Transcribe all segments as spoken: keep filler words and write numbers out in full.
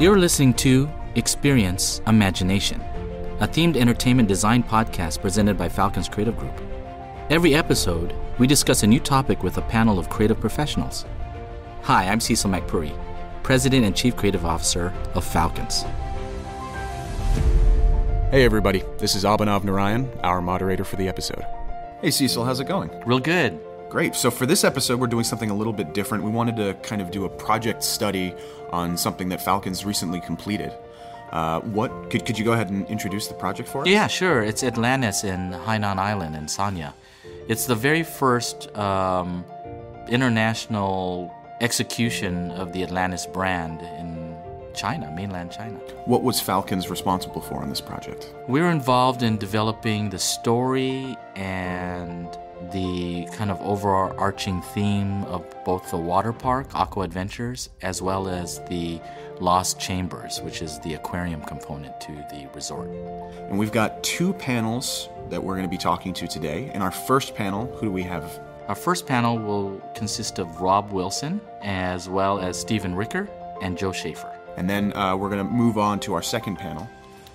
You're listening to Experience Imagination, a themed entertainment design podcast presented by Falcons Creative Group. Every episode, we discuss a new topic with a panel of creative professionals. Hi, I'm Cecil McPuri, President and Chief Creative Officer of Falcons. Hey everybody, this is Abhinav Narayan, our moderator for the episode. Hey Cecil, how's it going? Real good. Great. So for this episode, we're doing something a little bit different. We wanted to kind of do a project study on something that Falcons recently completed. Uh, what could, could you go ahead and introduce the project for us? Yeah, sure. It's Atlantis in Hainan Island in Sanya. It's the very first um, international execution of the Atlantis brand in China, mainland China. What was Falcons responsible for on this project? We were involved in developing the story and the kind of overarching theme of both the water park, Aquaventure, as well as the Lost Chambers, which is the aquarium component to the resort. And we've got two panels that we're going to be talking to today. In our first panel, who do we have? Our first panel will consist of Rob Wilson, as well as Steven Ricker and Joe Schaefer. And then uh, we're going to move on to our second panel.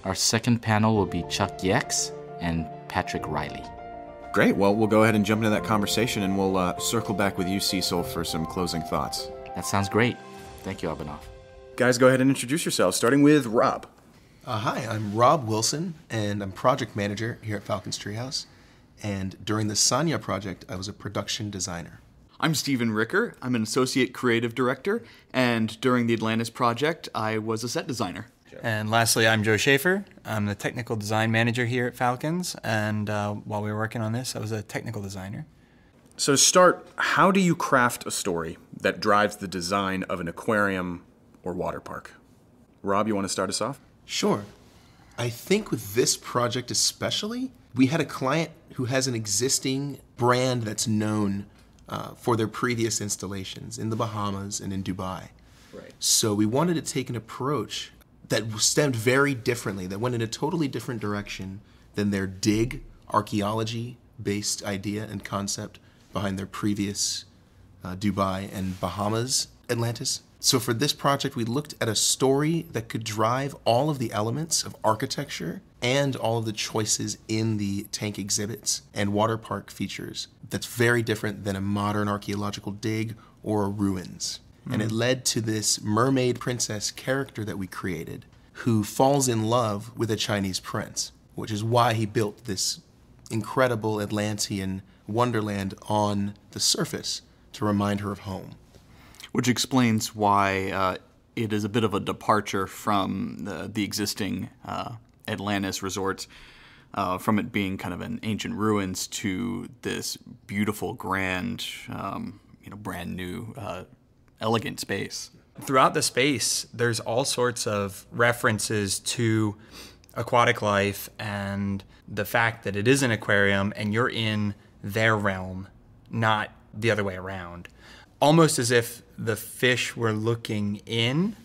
Our second panel will be Chuck Yeks and Patrick Riley. Great. Well, we'll go ahead and jump into that conversation, and we'll uh, circle back with you, Cecil, for some closing thoughts. That sounds great. Thank you, Abhinav. Guys, go ahead and introduce yourselves, starting with Rob. Uh, hi, I'm Rob Wilson, and I'm project manager here at Falcons Treehouse. And during the Sanya project, I was a production designer. I'm Steven Ricker. I'm an associate creative director, and during the Atlantis project, I was a set designer. And lastly, I'm Joe Schaefer. I'm the technical design manager here at Falcons, and uh, while we were working on this, I was a technical designer. So to start, how do you craft a story that drives the design of an aquarium or water park? Rob, you want to start us off? Sure. I think with this project especially, we had a client who has an existing brand that's known uh, for their previous installations in the Bahamas and in Dubai. Right. So we wanted to take an approach that stemmed very differently, that went in a totally different direction than their dig, archaeology-based idea and concept behind their previous uh, Dubai and Bahamas Atlantis. So for this project, we looked at a story that could drive all of the elements of architecture and all of the choices in the tank exhibits and water park features that's very different than a modern archaeological dig or ruins. Mm-hmm. And it led to this mermaid princess character that we created who falls in love with a Chinese prince, which is why he built this incredible Atlantean wonderland on the surface to remind her of home. Which explains why uh, it is a bit of a departure from the, the existing uh, Atlantis resorts, uh, from it being kind of an ancient ruins to this beautiful, grand, um, you know, brand new uh elegant space. Throughout the space, there's all sorts of references to aquatic life and the fact that it is an aquarium and you're in their realm, not the other way around. Almost as if the fish were looking in,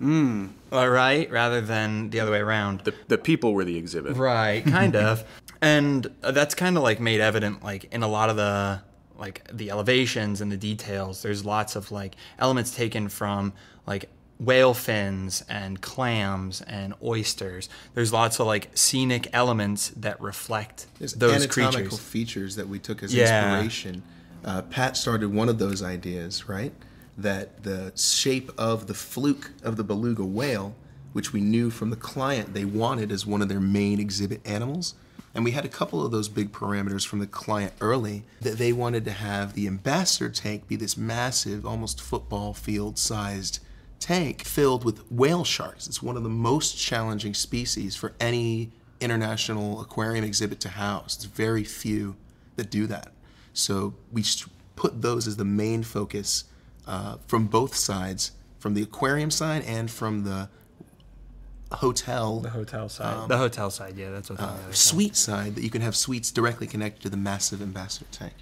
mm. all right, rather than the other way around. The, the people were the exhibit. Right, kind of. And that's kind of like made evident like in a lot of the like the elevations and the details. There's lots of like elements taken from like whale fins and clams and oysters. There's lots of like scenic elements that reflect There's those creatures. There's anatomical features that we took as yeah. inspiration. Uh, Pat started one of those ideas, right? That the shape of the fluke of the beluga whale, which we knew from the client they wanted as one of their main exhibit animals. And we had a couple of those big parameters from the client early that they wanted to have the ambassador tank be this massive, almost football field-sized tank filled with whale sharks. It's one of the most challenging species for any international aquarium exhibit to house. There's very few that do that. So we put those as the main focus uh, from both sides, from the aquarium side and from the hotel. The hotel side. Um, the hotel side, yeah, that's what uh, the suite side, that you can have suites directly connected to the massive ambassador tank.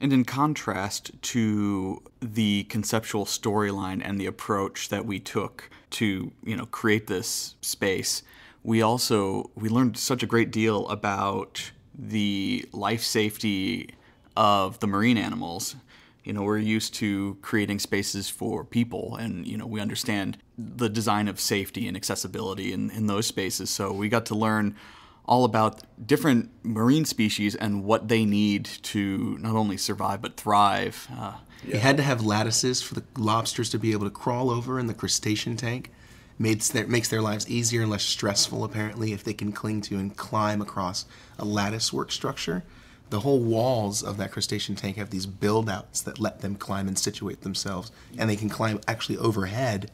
And in contrast to the conceptual storyline and the approach that we took to, you know, create this space, we also, we learned such a great deal about the life safety of the marine animals You know, we're used to creating spaces for people, and, you know, we understand the design of safety and accessibility in, in those spaces. So we got to learn all about different marine species and what they need to not only survive but thrive. Uh, yeah. You had to have lattices for the lobsters to be able to crawl over in the crustacean tank. Makes their, makes their lives easier and less stressful, apparently, if they can cling to and climb across a lattice-work structure. The whole walls of that crustacean tank have these build-outs that let them climb and situate themselves, and they can climb actually overhead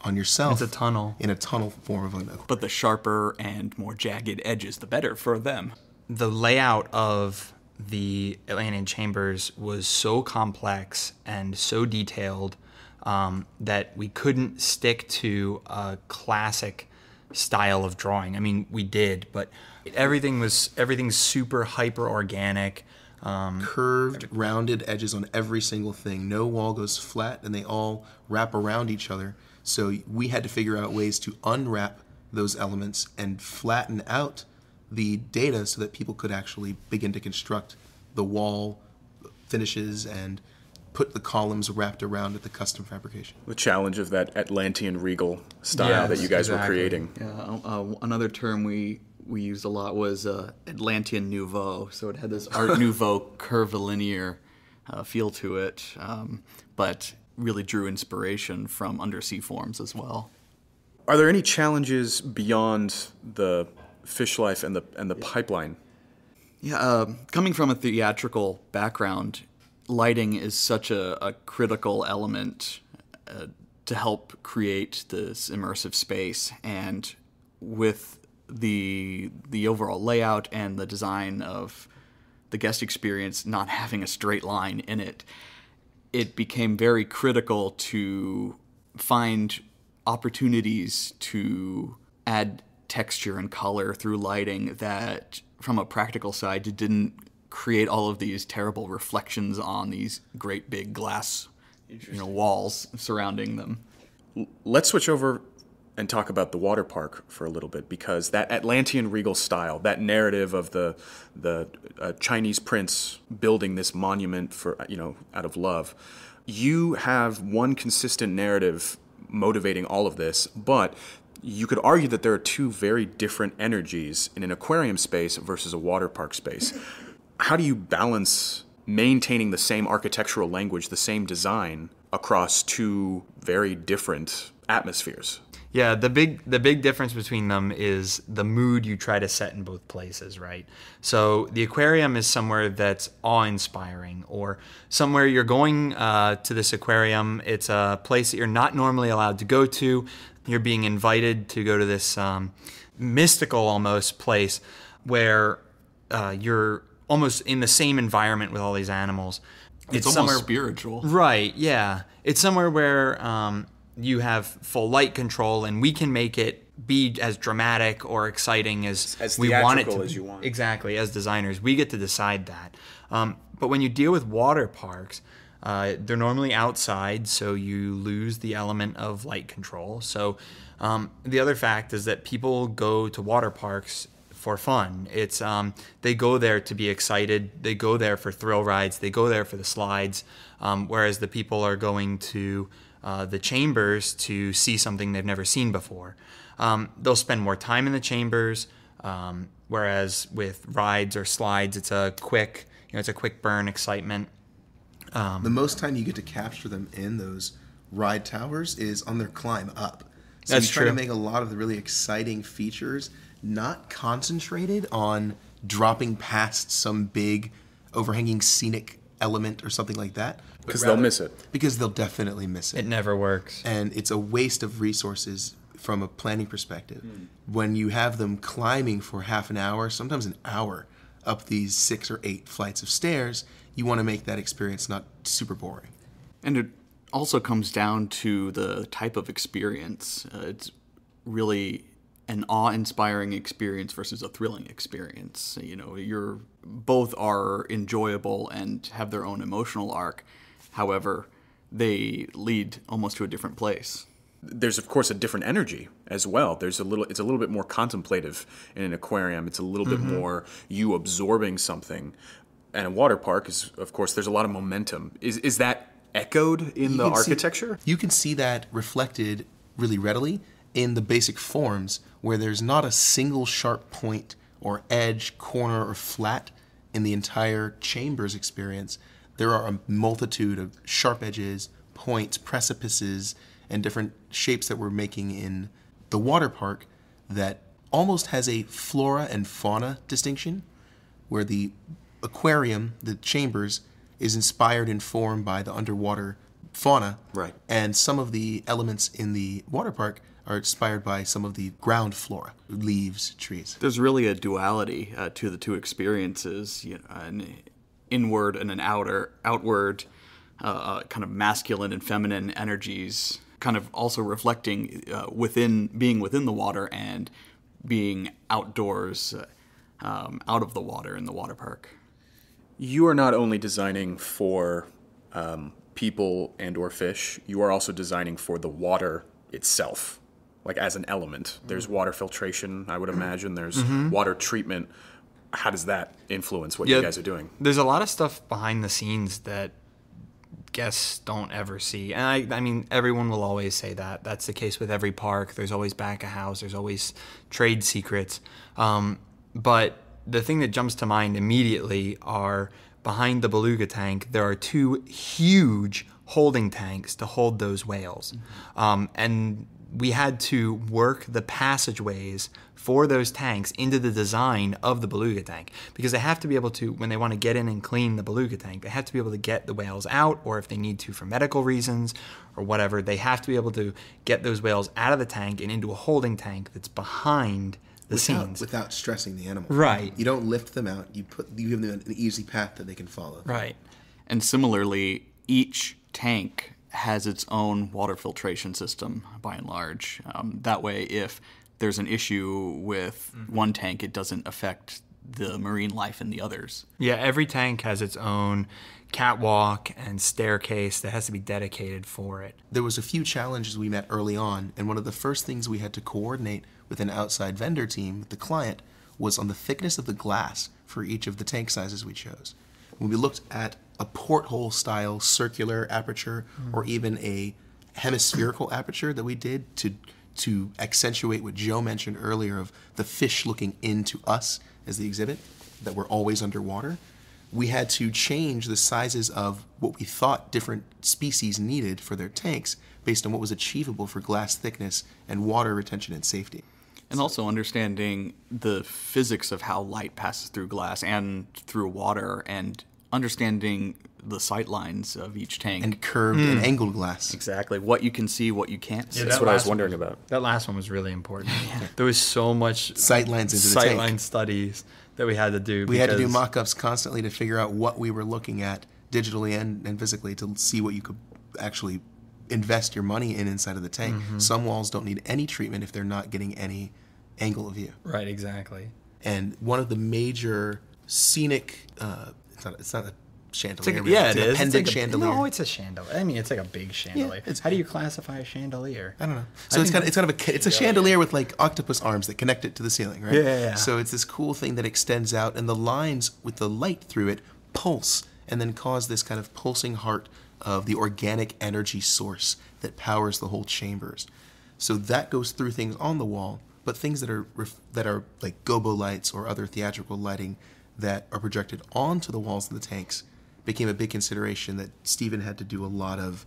on yourself. It's a tunnel. In a tunnel form of an aquarium. But the sharper and more jagged edges, the better for them. The layout of the Atlantean Chambers was so complex and so detailed Um, that we couldn't stick to a classic style of drawing. I mean, we did, but everything was everything's super hyper organic. Um, Curved, rounded edges on every single thing. No wall goes flat, and they all wrap around each other. So we had to figure out ways to unwrap those elements and flatten out the data so that people could actually begin to construct the wall finishes and put the columns wrapped around at the custom fabrication. The challenge of that Atlantean Regal style yes, that you guys exactly. were creating. Yeah, uh, another term we we used a lot was uh, Atlantean Nouveau. So it had this Art Nouveau curvilinear uh, feel to it, um, but really drew inspiration from undersea forms as well. Are there any challenges beyond the fish life and the and the yeah. pipeline? Yeah, uh, coming from a theatrical background, lighting is such a, a critical element uh, to help create this immersive space, and with the the overall layout and the design of the guest experience not having a straight line in it, it became very critical to find opportunities to add texture and color through lighting that, from a practical side, didn't create all of these terrible reflections on these great big glass, you know, walls surrounding them. Let's switch over and talk about the water park for a little bit, because that Atlantean Regal style, that narrative of the the uh, Chinese prince building this monument for, you know, out of love, you have one consistent narrative motivating all of this, but you could argue that there are two very different energies in an aquarium space versus a water park space. How do you balance maintaining the same architectural language, the same design, across two very different atmospheres? Yeah, the big the big difference between them is the mood you try to set in both places, right? So the aquarium is somewhere that's awe-inspiring, or somewhere you're going uh, to this aquarium, it's a place that you're not normally allowed to go to. You're being invited to go to this um, mystical almost place where uh, you're almost in the same environment with all these animals. It's, it's almost spiritual. Right, yeah. It's somewhere where um, you have full light control, and we can make it be as dramatic or exciting as, as we want it to be. As you want. Exactly, as designers. We get to decide that. Um, but when you deal with water parks, uh, they're normally outside, so you lose the element of light control. So um, the other fact is that people go to water parks for fun. It's um, they go there to be excited. They go there for thrill rides. They go there for the slides. Um, whereas the people are going to uh, the chambers to see something they've never seen before. Um, they'll spend more time in the chambers. Um, whereas with rides or slides, it's a quick, you know, it's a quick burn excitement. Um, the most time you get to capture them in those ride towers is on their climb up. So that's true. You try to make a lot of the really exciting features not concentrated on dropping past some big overhanging scenic element or something like that. Because they'll miss it. Because they'll definitely miss it. It never works. And it's a waste of resources from a planning perspective. Mm. When you have them climbing for half an hour, sometimes an hour, up these six or eight flights of stairs, you want to make that experience not super boring. And it also comes down to the type of experience. Uh, it's really an awe-inspiring experience versus a thrilling experience. You know, you're, both are enjoyable and have their own emotional arc. However, they lead almost to a different place. There's, of course, a different energy as well. There's a little, it's a little bit more contemplative in an aquarium. It's a little mm-hmm. bit more you absorbing something. and a water park is, of course, there's a lot of momentum. Is, is that echoed in you the architecture? See, you can see that reflected really readily in the basic forms where there's not a single sharp point or edge, corner, or flat in the entire chamber's experience. There are a multitude of sharp edges, points, precipices, and different shapes that we're making in the water park that almost has a flora and fauna distinction, where the aquarium, the chambers, is inspired and formed by the underwater fauna. Right. And some of the elements in the water park are inspired by some of the ground flora, leaves, trees. There's really a duality uh, to the two experiences, you know, an inward and an outer, outward uh, kind of masculine and feminine energies, kind of also reflecting uh, within, being within the water and being outdoors, uh, um, out of the water in the water park. You are not only designing for um, people and or fish, you are also designing for the water itself, like as an element. There's water filtration, I would imagine. There's mm-hmm. water treatment. How does that influence what yeah, you guys are doing? There's a lot of stuff behind the scenes that guests don't ever see. And I, I mean, everyone will always say that. That's the case with every park. There's always back of house. There's always trade secrets. Um, but... The thing that jumps to mind immediately are behind the beluga tank, there are two huge holding tanks to hold those whales. Mm-hmm. um, and we had to work the passageways for those tanks into the design of the beluga tank, because they have to be able to, when they want to get in and clean the beluga tank, they have to be able to get the whales out, or if they need to for medical reasons or whatever, they have to be able to get those whales out of the tank and into a holding tank that's behind The without, scenes. Without stressing the animal. Right. You don't lift them out. You put you give them an easy path that they can follow. Right. And similarly, each tank has its own water filtration system, by and large. Um, that way, if there's an issue with mm-hmm. one tank, it doesn't affect the marine life in the others. Yeah, every tank has its own catwalk and staircase that has to be dedicated for it. There was a few challenges we met early on, and one of the first things we had to coordinate with an outside vendor team, the client, was on the thickness of the glass for each of the tank sizes we chose. When we looked at a porthole style circular aperture mm. or even a hemispherical aperture that we did to, to accentuate what Joe mentioned earlier of the fish looking into us as the exhibit, that we're always underwater, we had to change the sizes of what we thought different species needed for their tanks based on what was achievable for glass thickness and water retention and safety. And also understanding the physics of how light passes through glass and through water, and understanding the sight lines of each tank. And curved mm. and angled glass. Exactly. What you can see, what you can't see. Yeah, that's what I was wondering one, about. That last one was really important. Yeah. There was so much sight lines into the tank. Sight line studies that we had to do. We had to do mock-ups constantly to figure out what we were looking at digitally and, and physically to see what you could actually invest your money in inside of the tank. Mm-hmm. Some walls don't need any treatment if they're not getting any angle of view. Right, exactly. And one of the major scenic, uh, it's, not, it's not a chandelier. It's like, yeah, it's it an is. Appendant it's like a, chandelier. No, it's a chandelier. I mean, it's like a big chandelier. Yeah, how do you classify a chandelier? I don't know. So I it's kind of it's kind of a it's a chandelier yeah. with like octopus arms that connect it to the ceiling, right? Yeah, yeah, yeah. So it's this cool thing that extends out, and the lines with the light through it pulse and then cause this kind of pulsing heart of the organic energy source that powers the whole chambers. So that goes through things on the wall, but things that are that are like gobo lights or other theatrical lighting that are projected onto the walls of the tanks became a big consideration that Steven had to do a lot of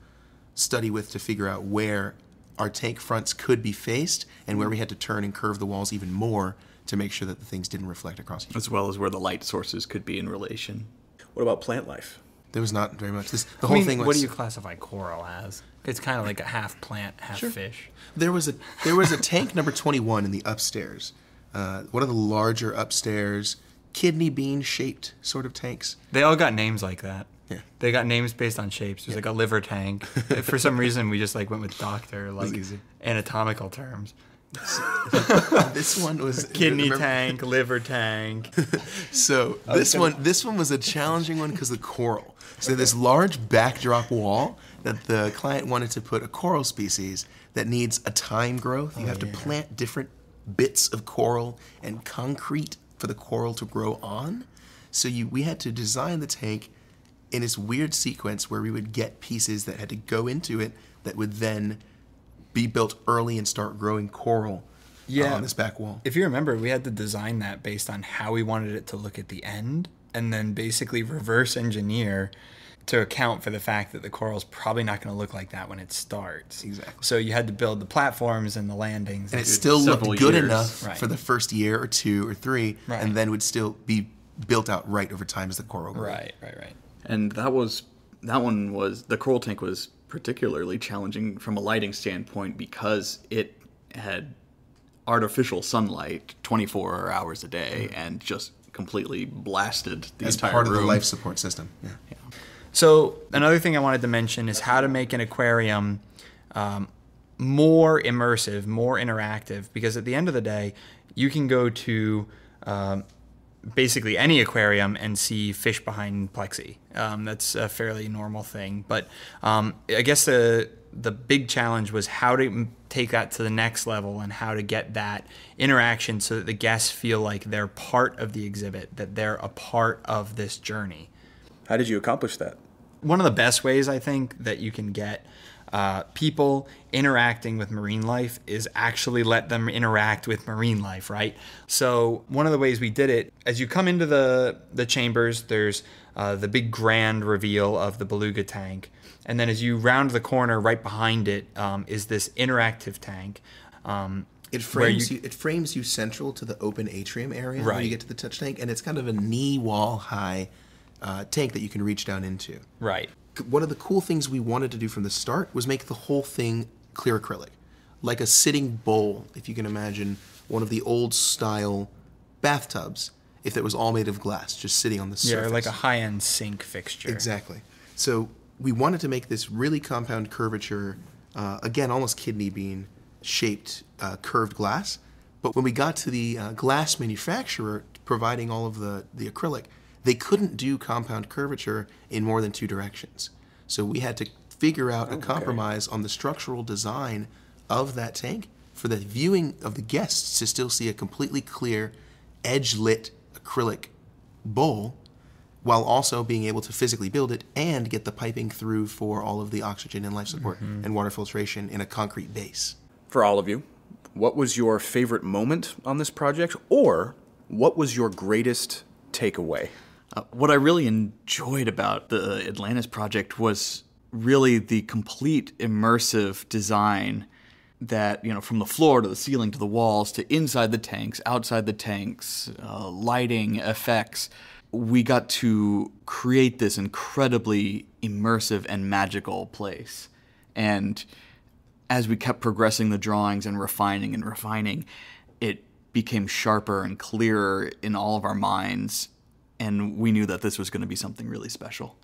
study with to figure out where our tank fronts could be faced and where we had to turn and curve the walls even more to make sure that the things didn't reflect across each other. As well as where the light sources could be in relation. What about plant life? There was not very much. This, the whole I mean, thing was. What do you classify coral as? It's kind of like a half plant, half sure. fish. There was a there was a tank number twenty-one in the upstairs, uh, one of the larger upstairs kidney bean shaped sort of tanks. They all got names like that. Yeah. They got names based on shapes. There's yeah. like a liver tank. For some reason, we just like went with doctor like anatomical terms. This one was kidney tank, liver tank. So this one, this one was a challenging one because the coral. So okay. This large backdrop wall that the client wanted to put a coral species that needs a time growth. You oh, have yeah. to plant different bits of coral and concrete for the coral to grow on. So you, we had to design the tank in this weird sequence where we would get pieces that had to go into it that would then be built early and start growing coral yeah. on this back wall. If you remember, we had to design that based on how we wanted it to look at the end, and then basically reverse engineer to account for the fact that the coral's probably not going to look like that when it starts. Exactly. So you had to build the platforms and the landings. And it still looked good enough right. for the first year or two or three, right. and then would still be built out right over time as the coral grew. Right, right, right. And that was, that one was, the coral tank was particularly challenging from a lighting standpoint because it had artificial sunlight twenty-four hours a day mm-hmm. and just completely blasted the as entire room. As part of the life support system, yeah. yeah. So another thing I wanted to mention is how to make an aquarium um, more immersive, more interactive, because at the end of the day, you can go to um, basically any aquarium and see fish behind plexi. Um, that's a fairly normal thing. But um, I guess the, the big challenge was how to take that to the next level and how to get that interaction so that the guests feel like they're part of the exhibit, that they're a part of this journey. How did you accomplish that? One of the best ways, I think, that you can get uh, people interacting with marine life is actually let them interact with marine life, right? So one of the ways we did it, as you come into the, the chambers, there's uh, the big grand reveal of the beluga tank. And then as you round the corner, right behind it um, is this interactive tank. Um, It frames you, you. It frames you central to the open atrium area right. when you get to the touch tank, and it's kind of a knee wall high Uh, tank that you can reach down into. Right. One of the cool things we wanted to do from the start was make the whole thing clear acrylic, like a sitting bowl, if you can imagine one of the old style bathtubs, if it was all made of glass, just sitting on the surface. Yeah, or like a high-end sink fixture. Exactly. So we wanted to make this really compound curvature, uh, again, almost kidney bean shaped uh, curved glass. But when we got to the uh, glass manufacturer providing all of the, the acrylic, they couldn't do compound curvature in more than two directions. So we had to figure out oh, a compromise okay. on the structural design of that tank for the viewing of the guests to still see a completely clear, edge-lit acrylic bowl while also being able to physically build it and get the piping through for all of the oxygen and life support mm-hmm. and water filtration in a concrete base. For all of you, what was your favorite moment on this project, or what was your greatest takeaway? Uh, what I really enjoyed about the Atlantis project was really the complete immersive design that, you know, from the floor to the ceiling to the walls to inside the tanks, outside the tanks, uh, lighting, effects. We got to create this incredibly immersive and magical place. And as we kept progressing the drawings and refining and refining, it became sharper and clearer in all of our minds. And we knew that this was going to be something really special.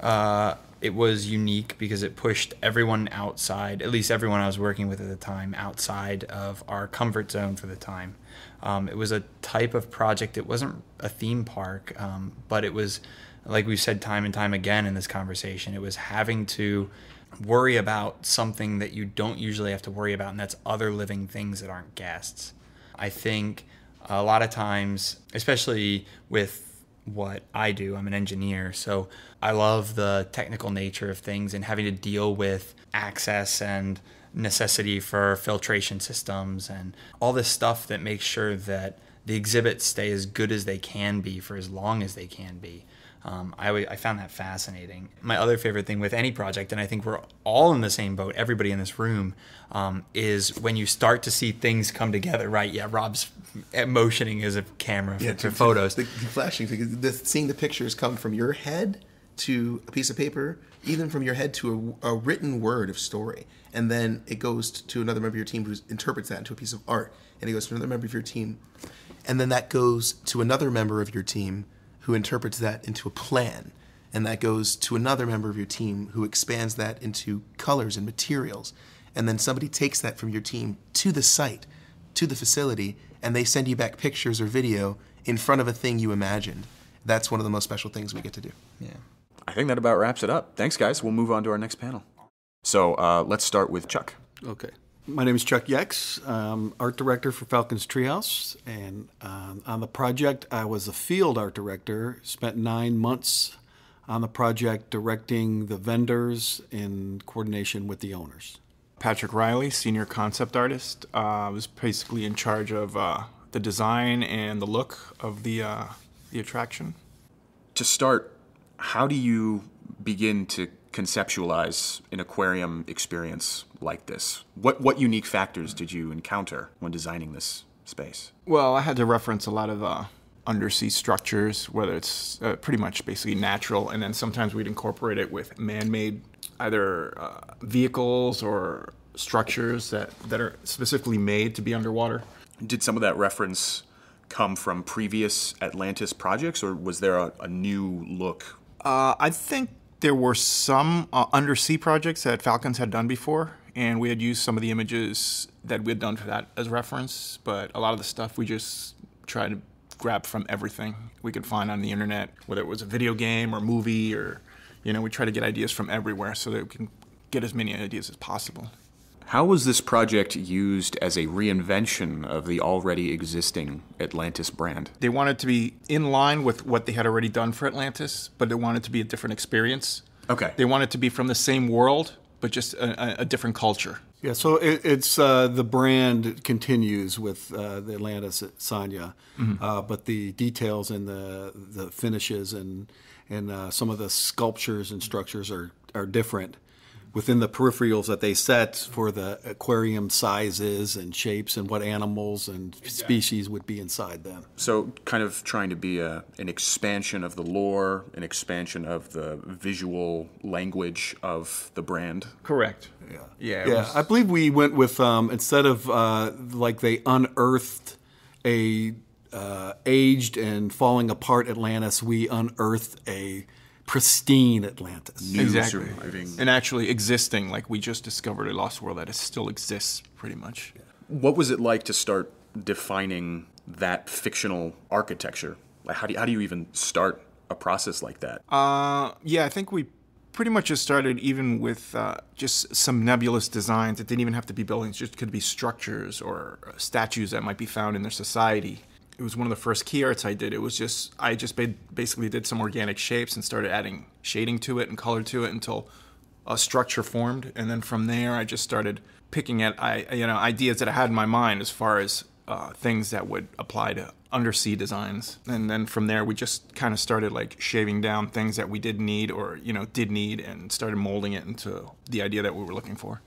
Uh, it was unique because it pushed everyone outside, at least everyone I was working with at the time, outside of our comfort zone for the time. Um, it was a type of project. It wasn't a theme park, um, but it was, like we've said time and time again in this conversation, it was having to worry about something that you don't usually have to worry about, and that's other living things that aren't guests. I think a lot of times, especially with what I do. I'm an engineer, so I love the technical nature of things and having to deal with access and necessity for filtration systems and all this stuff that makes sure that the exhibits stay as good as they can be for as long as they can be. Um, I, I found that fascinating. My other favorite thing with any project, and I think we're all in the same boat, everybody in this room, um, is when you start to see things come together, right? Yeah, Rob's motioning as a camera for, yeah, to, for photos. To, the, the flashing thing, the, seeing the pictures come from your head to a piece of paper, even from your head to a, a written word of story. And then it goes to another member of your team who interprets that into a piece of art. And it goes to another member of your team. And then that goes to another member of your team who interprets that into a plan, and that goes to another member of your team who expands that into colors and materials, and then somebody takes that from your team to the site, to the facility, and they send you back pictures or video in front of a thing you imagined. That's one of the most special things we get to do. Yeah. I think that about wraps it up. Thanks, guys. We'll move on to our next panel. So uh, let's start with Chuck. Okay. My name is Chuck Yeks, I'm art director for Falcons Treehouse, and um, on the project I was a field art director, spent nine months on the project directing the vendors in coordination with the owners. Patrick Riley, senior concept artist, uh, was basically in charge of uh, the design and the look of the, uh, the attraction. To start, how do you begin to conceptualize an aquarium experience like this? What, what unique factors did you encounter when designing this space? Well, I had to reference a lot of uh, undersea structures, whether it's uh, pretty much basically natural, and then sometimes we'd incorporate it with man-made either uh, vehicles or structures that, that are specifically made to be underwater. Did some of that reference come from previous Atlantis projects, or was there a, a new look? Uh, I think there were some uh, undersea projects that Falcons had done before, and we had used some of the images that we had done for that as reference, but a lot of the stuff we just tried to grab from everything we could find on the internet, whether it was a video game or movie or, you know, we try to get ideas from everywhere so that we can get as many ideas as possible. How was this project used as a reinvention of the already existing Atlantis brand? They wanted to be in line with what they had already done for Atlantis, but they wanted to be a different experience. Okay. They wanted to be from the same world, but just a, a different culture. Yeah, so it, it's uh, the brand continues with uh, the Atlantis Sanya, mm-hmm. uh, but the details and the, the finishes and, and uh, some of the sculptures and structures are, are different within the peripherals that they set for the aquarium sizes and shapes and what animals and species would be inside them. So kind of trying to be a, an expansion of the lore, an expansion of the visual language of the brand. Correct. Yeah. Yeah. yeah. Was... I believe we went with, um, instead of uh, like they unearthed a uh, aged and falling apart Atlantis, we unearthed a pristine Atlantis. Exactly. And actually existing, like we just discovered a lost world that it still exists, pretty much. What was it like to start defining that fictional architecture? Like, how do you, how do you even start a process like that? Uh, yeah, I think we pretty much just started even with uh, just some nebulous designs. It didn't even have to be buildings. It just could be structures or statues that might be found in their society. It was one of the first key arts I did. It was just, I just basically did some organic shapes and started adding shading to it and color to it until a structure formed. And then from there, I just started picking at I, you know, ideas that I had in my mind as far as uh, things that would apply to undersea designs. And then from there, we just kind of started like shaving down things that we did need or, you know, did need and started molding it into the idea that we were looking for.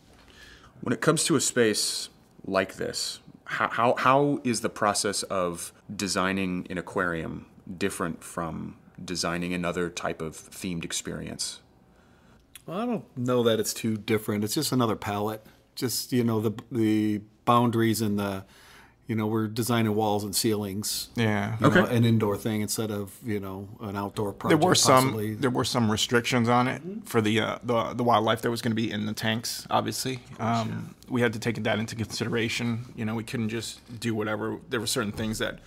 When it comes to a space like this, How, how, how is the process of designing an aquarium different from designing another type of themed experience? Well, I don't know that it's too different. It's just another palette. Just, you know, the the boundaries and the, you know, we're designing walls and ceilings. Yeah. Okay. Know, an indoor thing instead of, you know, an outdoor project. There were some possibly. There were some restrictions on it for the uh, the, the wildlife that was going to be in the tanks. Obviously, um, we had to take that into consideration. You know, we couldn't just do whatever. There were certain things that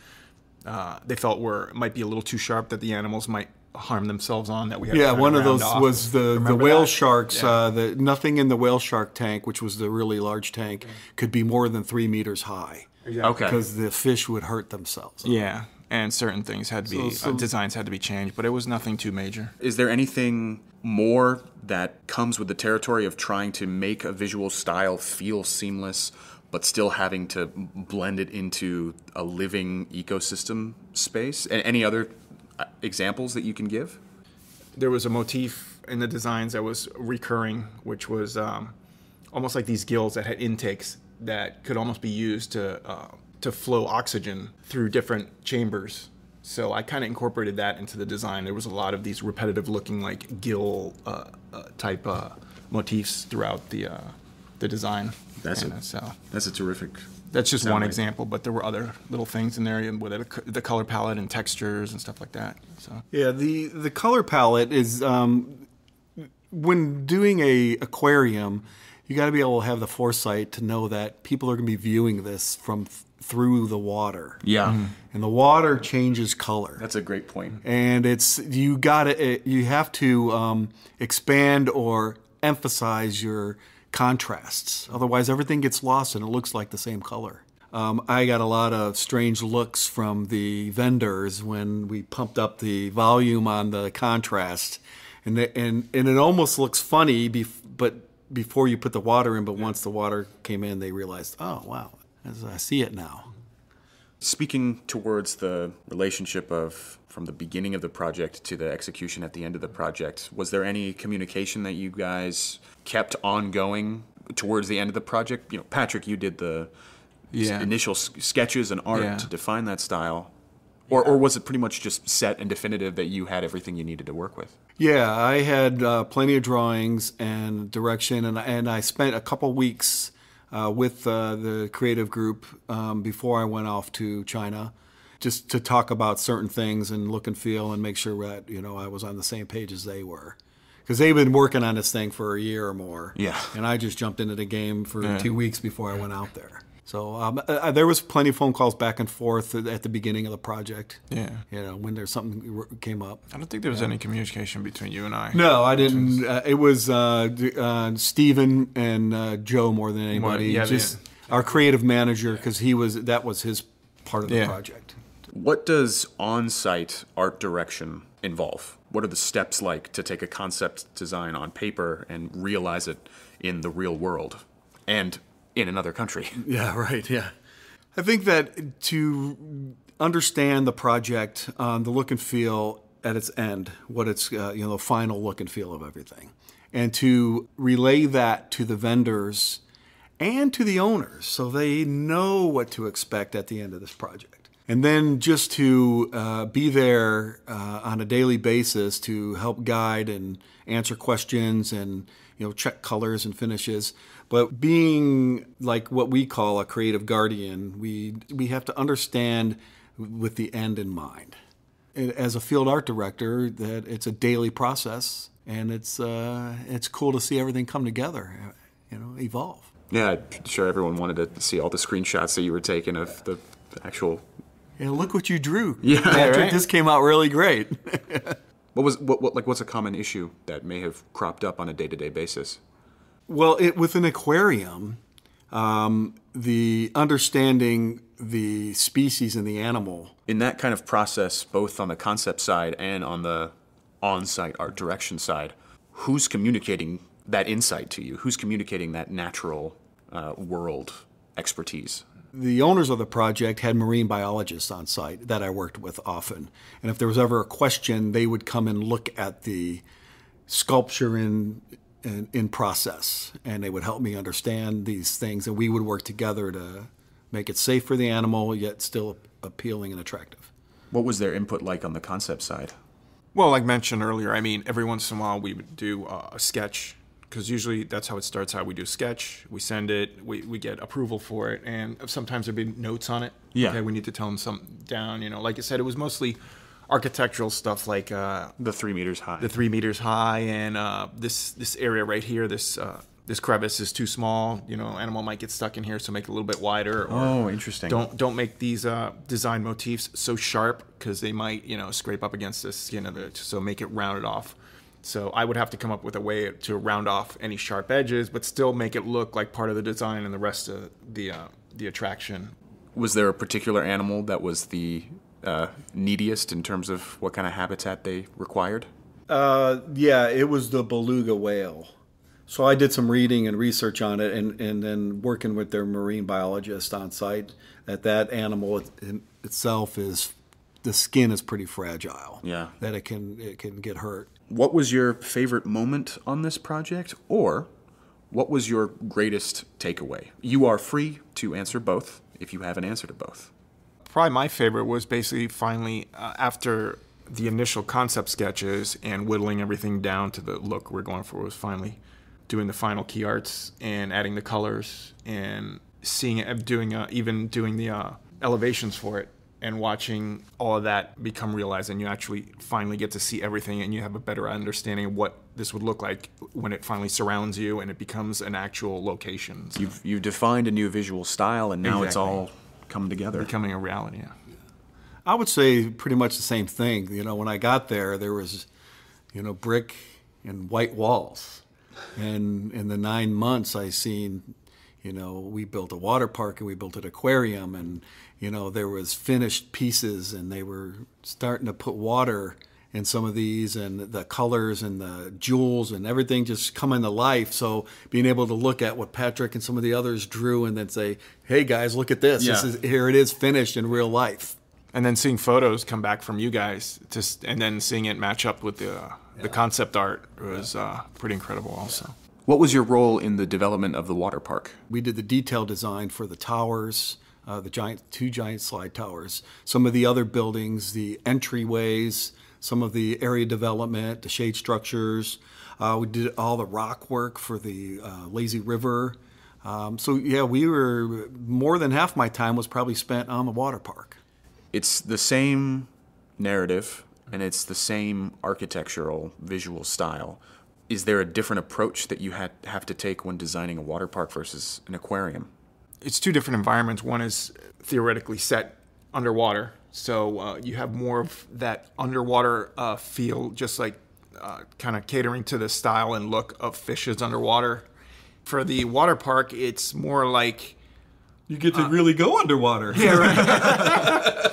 uh, they felt were might be a little too sharp that the animals might harm themselves on. That we had yeah. To one of those off. was the Remember the whale that? sharks. Yeah. Uh, the nothing in the whale shark tank, which was the really large tank, yeah. could be more than three meters high. Exactly. Okay. Because the fish would hurt themselves. Yeah, and certain things had to be, so, so, uh, designs had to be changed, but it was nothing too major. Is there anything more that comes with the territory of trying to make a visual style feel seamless, but still having to blend it into a living ecosystem space? And any other examples that you can give? There was a motif in the designs that was recurring, which was um, almost like these gills that had intakes that could almost be used to uh, to flow oxygen through different chambers. So I kind of incorporated that into the design. There was a lot of these repetitive looking like gill uh, uh, type uh, motifs throughout the uh, the design. That's and, a, uh, so that's a terrific. That's just one right. example, but there were other little things in there with the color palette and textures and stuff like that. So yeah, the the color palette is um, when doing a aquarium. You got to be able to have the foresight to know that people are going to be viewing this from th through the water. Yeah, mm. and the water changes color. That's a great point. And it's you got to you have to um, expand or emphasize your contrasts. Otherwise, everything gets lost and it looks like the same color. Um, I got a lot of strange looks from the vendors when we pumped up the volume on the contrast. And, the, and, and it almost looks funny bef but before you put the water in, but once the water came in, they realized, oh, wow, I see it now. Speaking towards the relationship of from the beginning of the project to the execution at the end of the project, was there any communication that you guys kept ongoing towards the end of the project? You know, Patrick, you did the yeah. initial s sketches and art yeah. to define that style. Or, or was it pretty much just set and definitive that you had everything you needed to work with? Yeah, I had uh, plenty of drawings and direction, and, and I spent a couple weeks uh, with uh, the creative group um, before I went off to China, just to talk about certain things and look and feel and make sure that, you know, I was on the same page as they were. Because they've been working on this thing for a year or more. Yeah. And I just jumped into the game for yeah. two weeks before I went out there. So um, uh, there was plenty of phone calls back and forth at the beginning of the project. Yeah, you know, when there's something came up. I don't think there was yeah. any communication between you and I. No, I didn't. Uh, it was uh, uh, Steven and uh, Joe more than anybody. More, yeah, just yeah. our creative manager, because he was that was his part of the yeah. project. What does on-site art direction involve? What are the steps like to take a concept design on paper and realize it in the real world? And in another country. Yeah, right, yeah. I think that to understand the project, um, the look and feel at its end, what it's, uh, you know, the final look and feel of everything, and to relay that to the vendors and to the owners so they know what to expect at the end of this project. And then just to uh, be there uh, on a daily basis to help guide and answer questions and, you know, check colors and finishes. But being like what we call a creative guardian, we, we have to understand with the end in mind. And as a field art director, that it's a daily process, and it's, uh, it's cool to see everything come together, you know, evolve. Yeah, I'm sure everyone wanted to see all the screenshots that you were taking of the actual... And look what you drew. Yeah, Patrick, right? This came out really great. What was, what, what, like, what's a common issue that may have cropped up on a day-to-day basis? Well, it, with an aquarium, um, the understanding the species and the animal. In that kind of process, both on the concept side and on the on-site art direction side, who's communicating that insight to you? Who's communicating that natural uh, world expertise? The owners of the project had marine biologists on site that I worked with often. And if there was ever a question, they would come and look at the sculpture in In, in process, and they would help me understand these things, and we would work together to make it safe for the animal yet still appealing and attractive. What was their input like on the concept side? Well, like mentioned earlier, I mean, every once in a while we would do uh, a sketch, because usually that's how it starts out. We do a sketch, we send it, we, we get approval for it, and sometimes there'd be notes on it. Yeah. Okay, we need to tell them something down, you know. Like I said, it was mostly architectural stuff like uh, the three meters high, the three meters high, and uh, this this area right here, this uh, this crevice is too small. You know, animal might get stuck in here, so make it a little bit wider. Or oh, interesting. Don't don't make these uh, design motifs so sharp because they might, you know, scrape up against the skin of it. So make it rounded off. So I would have to come up with a way to round off any sharp edges, but still make it look like part of the design and the rest of the uh, the attraction. Was there a particular animal that was the Uh, neediest in terms of what kind of habitat they required? Uh, yeah, it was the beluga whale. So I did some reading and research on it, and, and then working with their marine biologist on site, that that animal it, it itself is, the skin is pretty fragile. Yeah. That it can, it can get hurt. What was your favorite moment on this project, or what was your greatest takeaway? You are free to answer both if you have an answer to both. Probably my favorite was basically finally uh, after the initial concept sketches and whittling everything down to the look we're going for was finally doing the final key arts and adding the colors and seeing it, doing uh, even doing the uh, elevations for it and watching all of that become realized, and you actually finally get to see everything and you have a better understanding of what this would look like when it finally surrounds you and it becomes an actual location. So. You've, you've defined a new visual style, and now exactly. It's all come together. Becoming a reality, yeah. I would say pretty much the same thing. You know, when I got there, there was, you know, brick and white walls. And in the nine months I seen, you know, we built a water park and we built an aquarium, and, you know, there was finished pieces, and they were starting to put water in some of these, and the colors and the jewels and everything just coming to life. So being able to look at what Patrick and some of the others drew and then say, hey guys, look at this. Yeah. This is, here it is finished in real life. And then seeing photos come back from you guys, just, and then seeing it match up with the, uh, yeah. the concept art was uh, pretty incredible also. Yeah. What was your role in the development of the water park? We did the detail design for the towers, uh, the giant, two giant slide towers, some of the other buildings, the entryways, some of the area development, the shade structures. Uh, we did all the rock work for the uh, lazy river. Um, so yeah, we were, more than half my time was probably spent on the water park. It's the same narrative and it's the same architectural visual style. Is there a different approach that you had, have to take when designing a water park versus an aquarium? It's two different environments. One is theoretically set underwater, so uh, you have more of that underwater uh, feel, just like uh, kind of catering to the style and look of fishes underwater. For the water park, it's more like... You get to uh, really go underwater. Yeah, right.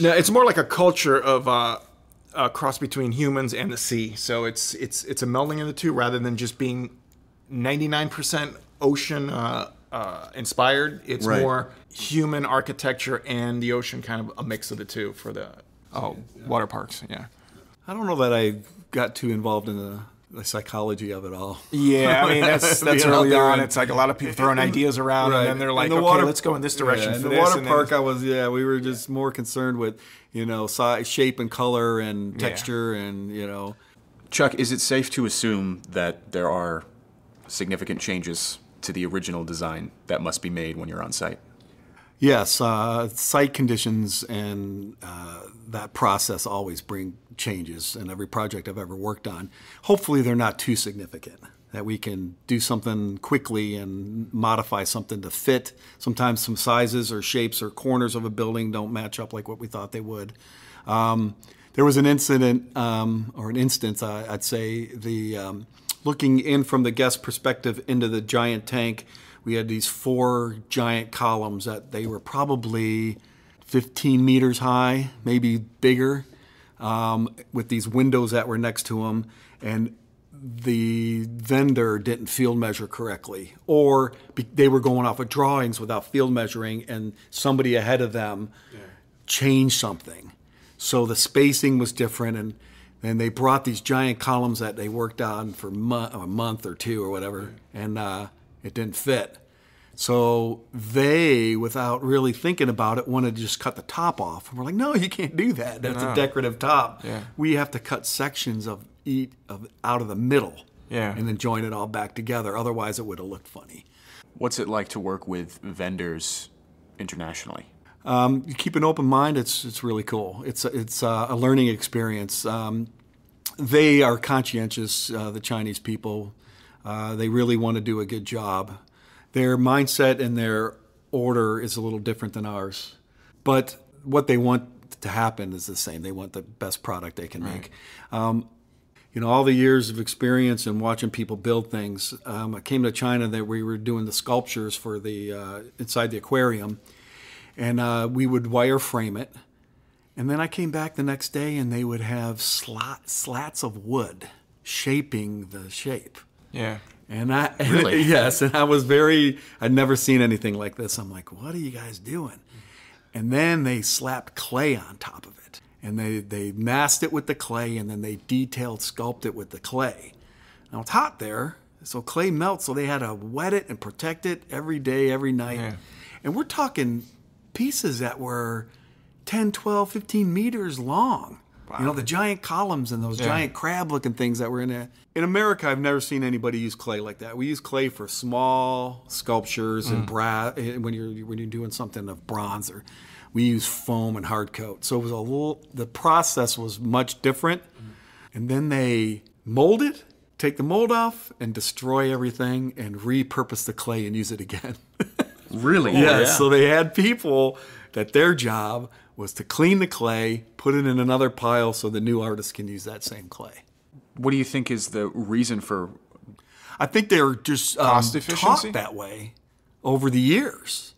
No, it's more like a culture of uh, a cross between humans and the sea. So it's, it's, it's a melding of the two rather than just being ninety-nine percent ocean uh, Uh, inspired. It's right. More human architecture and the ocean, kind of a mix of the two for the oh, yeah. water parks. Yeah. I don't know that I got too involved in the, the psychology of it all. Yeah, I mean, that's, that's early on. And, it's like a lot of people throwing ideas around, right. and then they're like, the okay, water, let's go in this direction yeah, for and this. The water and park, then, I was, yeah, we were just more concerned with, you know, size, shape and color and texture yeah. and, you know. Chuck, is it safe to assume that there are significant changes to the original design that must be made when you're on site? Yes, uh, site conditions and uh, that process always bring changes in every project I've ever worked on. Hopefully they're not too significant, that we can do something quickly and modify something to fit. Sometimes some sizes or shapes or corners of a building don't match up like what we thought they would. Um, there was an incident, um, or an instance, I, I'd say, the um, looking in from the guest perspective into the giant tank, we had these four giant columns that they were probably fifteen meters high, maybe bigger, um, with these windows that were next to them. And the vendor didn't field measure correctly, or be they were going off of drawings without field measuring, and somebody ahead of them yeah. changed something. So the spacing was different, and And they brought these giant columns that they worked on for mo a month or two or whatever, and uh, it didn't fit. So they, without really thinking about it, wanted to just cut the top off. And we're like, no, you can't do that. That's no. a decorative top. Yeah. We have to cut sections of each of, out of the middle yeah. and then join it all back together. Otherwise, it would have looked funny. What's it like to work with vendors internationally? Um, you keep an open mind. It's it's really cool. It's it's uh, a learning experience. Um, they are conscientious. Uh, the Chinese people, uh, they really want to do a good job. Their mindset and their order is a little different than ours, but what they want to happen is the same. They want the best product they can right. make. Um, you know, all the years of experience and watching people build things. Um, I came to China that we were doing the sculptures for the uh, inside the aquarium. And uh, we would wireframe it. And then I came back the next day and they would have slot, slats of wood shaping the shape. Yeah. And I, really? and, yes, and I was very, I'd never seen anything like this. I'm like, what are you guys doing? And then they slapped clay on top of it. And they, they masked it with the clay, and then they detailed sculpted it with the clay. Now it's hot there, so clay melts, so they had to wet it and protect it every day, every night. Yeah. And we're talking pieces that were ten, twelve, fifteen meters long. Wow. You know, the giant columns and those yeah. giant crab-looking things that were in it. In America, I've never seen anybody use clay like that. We use clay for small sculptures mm. and brass, when you're, when you're doing something of bronze, or we use foam and hard coat. So it was a little, the process was much different. Mm. And then they mold it, take the mold off, and destroy everything and repurpose the clay and use it again. Really? Yeah, yeah. So they had people that their job was to clean the clay, put it in another pile so the new artists can use that same clay. What do you think is the reason for I think they're just um, taught that way over the years.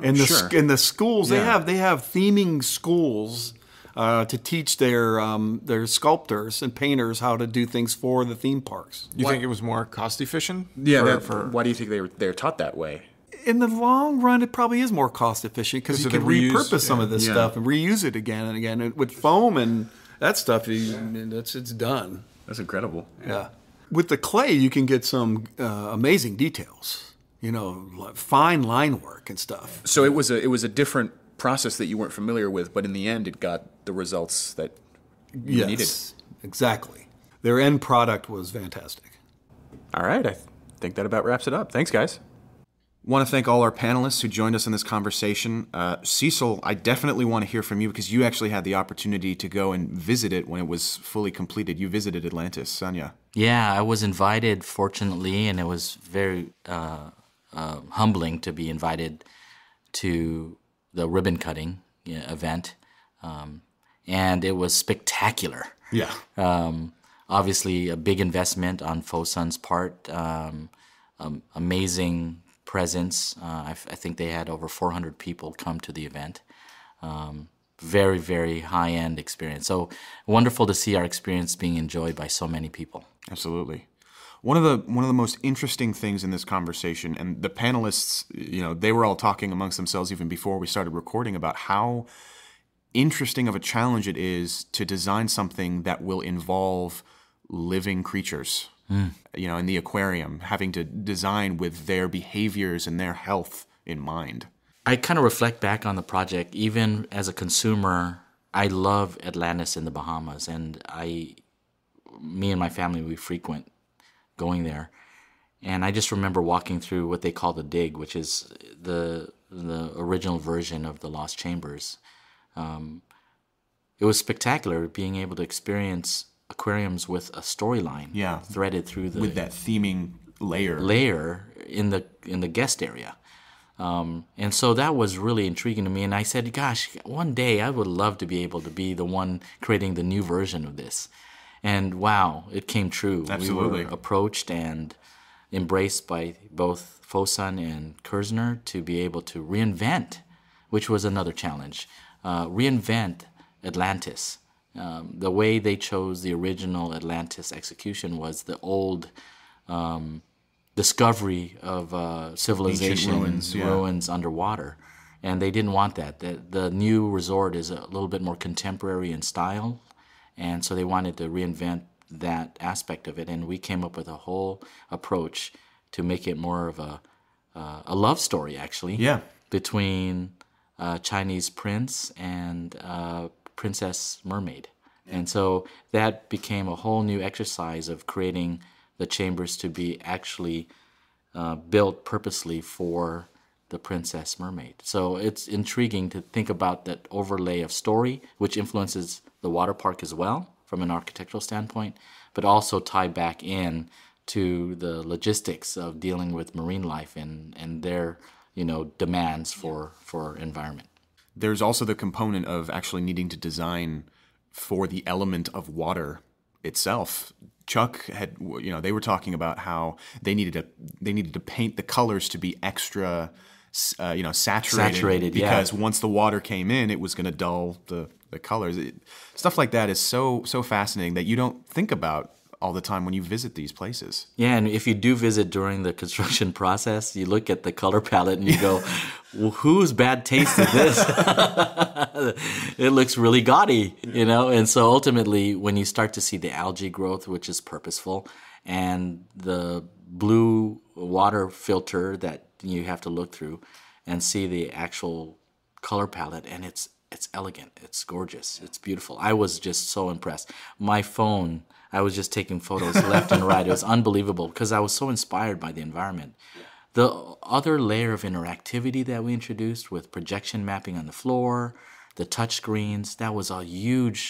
And the, sure. and the schools, yeah. they have they have theming schools uh, to teach their um, their sculptors and painters how to do things for the theme parks. You what? think it was more cost efficient? Yeah. For, for, why do you think they were they're taught that way? In the long run, it probably is more cost efficient because you can reuse, repurpose some yeah. of this yeah. stuff and reuse it again and again. And with foam and that stuff, you, it's, it's done. That's incredible. Yeah. yeah. With the clay, you can get some uh, amazing details. You know, fine line work and stuff. So it was a it was a different process that you weren't familiar with, but in the end, it got the results that you yes, needed. Yes, exactly. Their end product was fantastic. All right, I think that about wraps it up. Thanks, guys. Want to thank all our panelists who joined us in this conversation. Uh, Cecil, I definitely want to hear from you because you actually had the opportunity to go and visit it when it was fully completed. You visited Atlantis, Sanya. Yeah, I was invited, fortunately, and it was very. Uh, Uh, humbling to be invited to the ribbon cutting you know, event, um, and it was spectacular. Yeah. Um, obviously, a big investment on Fosun's part. Um, um, amazing presence. Uh, I, I think they had over four hundred people come to the event. Um, very, very high-end experience. So wonderful to see our experience being enjoyed by so many people. Absolutely. One of the one of the most interesting things in this conversation, and the panelists, you know, they were all talking amongst themselves even before we started recording about how interesting of a challenge it is to design something that will involve living creatures. Mm. You know, in the aquarium, having to design with their behaviors and their health in mind. I kind of reflect back on the project. Even as a consumer, I love Atlantis in the Bahamas, and I, me and my family, we frequent. Going there, and I just remember walking through what they call the dig, which is the the original version of the Lost Chambers. Um, it was spectacular being able to experience aquariums with a storyline, yeah, threaded through the with that theming layer layer in the in the guest area, um, and so that was really intriguing to me. And I said, "Gosh, one day I would love to be able to be the one creating the new version of this." And wow, it came true. Absolutely. We were approached and embraced by both Fosun and Kirzner to be able to reinvent, which was another challenge, uh, reinvent Atlantis. Um, the way they chose the original Atlantis execution was the old um, discovery of uh, civilization ruins, yeah. ruins underwater. And they didn't want that. The, the new resort is a little bit more contemporary in style. And so they wanted to reinvent that aspect of it, and we came up with a whole approach to make it more of a uh, a love story, actually, yeah, between a Chinese prince and a princess mermaid. Yeah. And so that became a whole new exercise of creating the chambers to be actually uh, built purposely for the princess mermaid. So it's intriguing to think about that overlay of story, which influences the water park as well from an architectural standpoint, but also tie back in to the logistics of dealing with marine life and, and their you know demands for, for environment. There's also the component of actually needing to design for the element of water itself. Chuck had, you know, they were talking about how they needed to they needed to paint the colors to be extra Uh, you know, saturated, saturated because yeah. once the water came in, it was going to dull the, the colors. It, stuff like that is so, so fascinating that you don't think about all the time when you visit these places. Yeah, and if you do visit during the construction process, you look at the color palette and you go, well, whose bad taste is this? It looks really gaudy, you know? And so ultimately, when you start to see the algae growth, which is purposeful, and the blue water filter that you have to look through and see the actual color palette, and it's it's elegant, it's gorgeous, it's beautiful. I was just so impressed. My phone, I was just taking photos left and right. It was unbelievable because I was so inspired by the environment. The other layer of interactivity that we introduced with projection mapping on the floor, the touch screens, that was a huge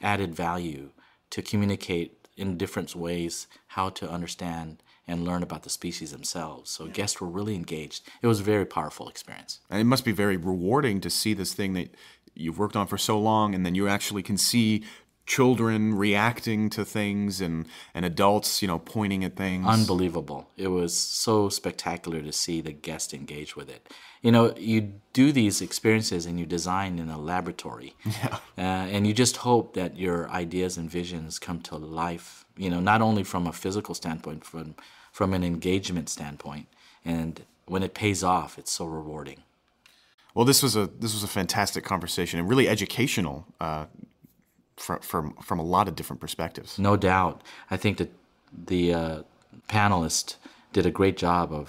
added value to communicate in different ways how to understand and learn about the species themselves. So yeah. guests were really engaged. It was a very powerful experience. And it must be very rewarding to see this thing that you've worked on for so long, and then you actually can see children reacting to things and, and adults, you know, pointing at things. Unbelievable. It was so spectacular to see the guests engage with it. You know, you do these experiences and you design in a laboratory. Yeah. Uh, and you just hope that your ideas and visions come to life, you know, not only from a physical standpoint, from, from an engagement standpoint. And when it pays off, it's so rewarding. Well, this was a, this was a fantastic conversation and really educational, uh, From, from from a lot of different perspectives. No doubt. I think that the uh, panelists did a great job of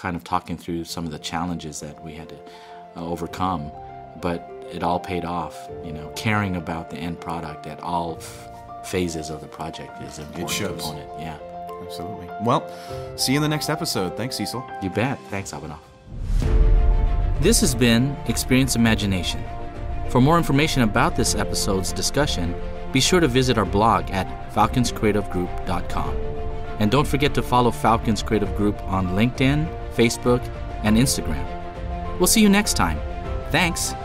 kind of talking through some of the challenges that we had to uh, overcome, but it all paid off. You know, caring about the end product at all phases of the project is an important component. Yeah. Absolutely. Well, see you in the next episode. Thanks, Cecil. You bet. Thanks, Abhinav. This has been Experience Imagination. For more information about this episode's discussion, be sure to visit our blog at falcons creative group dot com. And don't forget to follow Falcons Creative Group on LinkedIn, Facebook, and Instagram. We'll see you next time. Thanks!